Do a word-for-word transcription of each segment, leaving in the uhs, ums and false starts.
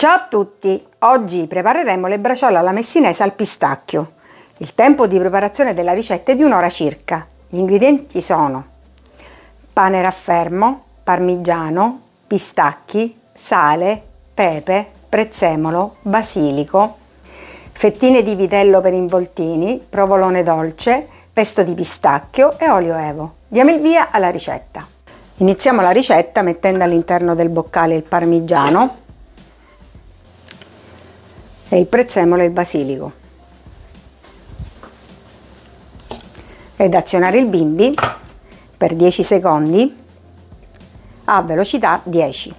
Ciao a tutti! Oggi prepareremo le braciole alla messinese al pistacchio. Il tempo di preparazione della ricetta è di un'ora circa. Gli ingredienti sono pane raffermo, parmigiano, pistacchi, sale, pepe, prezzemolo, basilico, fettine di vitello per involtini, provolone dolce, pesto di pistacchio e olio evo. Diamo il via alla ricetta. Iniziamo la ricetta mettendo all'interno del boccale il parmigiano e il prezzemolo e il basilico, ed azionare il bimbi per dieci secondi a velocità dieci.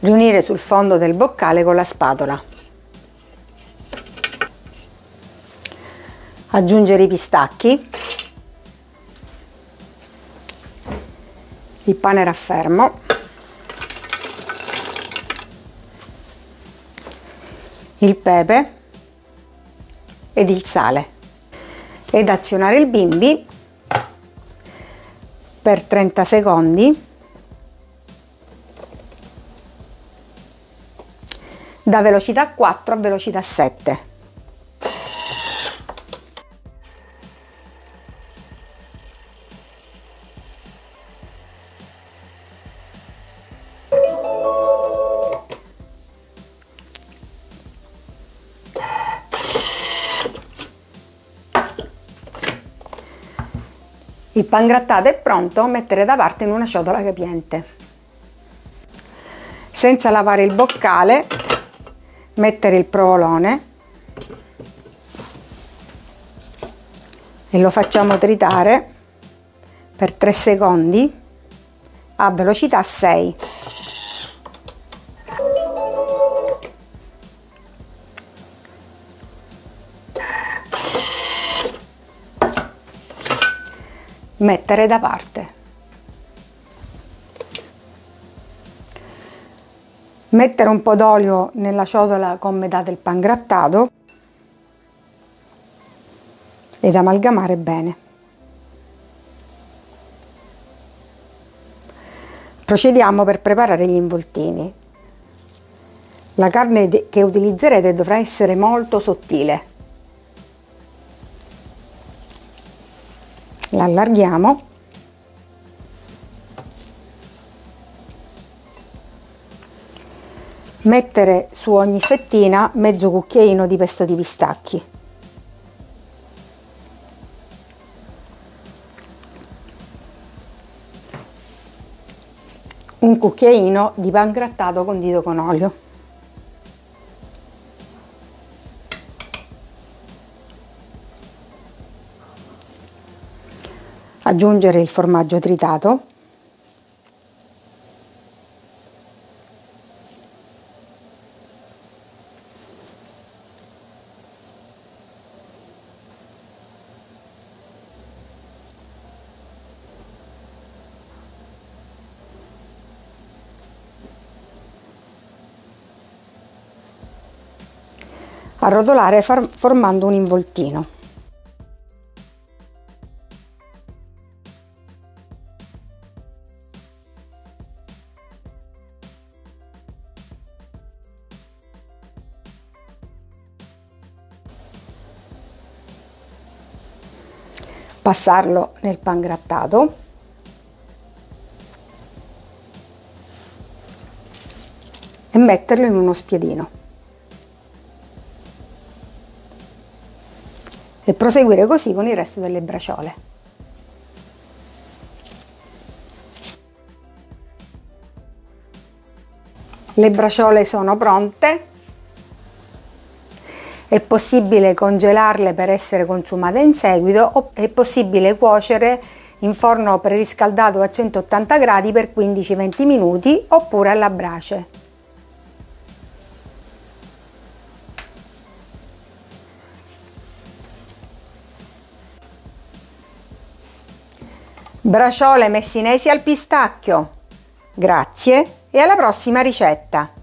Riunire sul fondo del boccale con la spatola. Aggiungere i pistacchi, il pane raffermo, il pepe ed il sale, ed azionare il bimbi per trenta secondi da velocità quattro a velocità sette. Il pangrattato è pronto, mettere da parte in una ciotola capiente. Senza lavare il boccale, mettere il provolone e lo facciamo tritare per tre secondi a velocità sei. Mettere da parte. Mettere un po' d'olio nella ciotola con metà del pangrattato ed amalgamare bene. Procediamo per preparare gli involtini. La carne che utilizzerete dovrà essere molto sottile. La allarghiamo . Mettere su ogni fettina mezzo cucchiaino di pesto di pistacchi . Un cucchiaino di pangrattato condito con olio . Aggiungere il formaggio tritato . Arrotolare formando un involtino . Passarlo nel pangrattato e metterlo in uno spiedino e proseguire così con il resto delle braciole. Le braciole sono pronte, è possibile congelarle per essere consumate in seguito o è possibile cuocere in forno preriscaldato a centottanta gradi per quindici venti minuti oppure alla brace. Braciole messinesi al pistacchio. Grazie e alla prossima ricetta!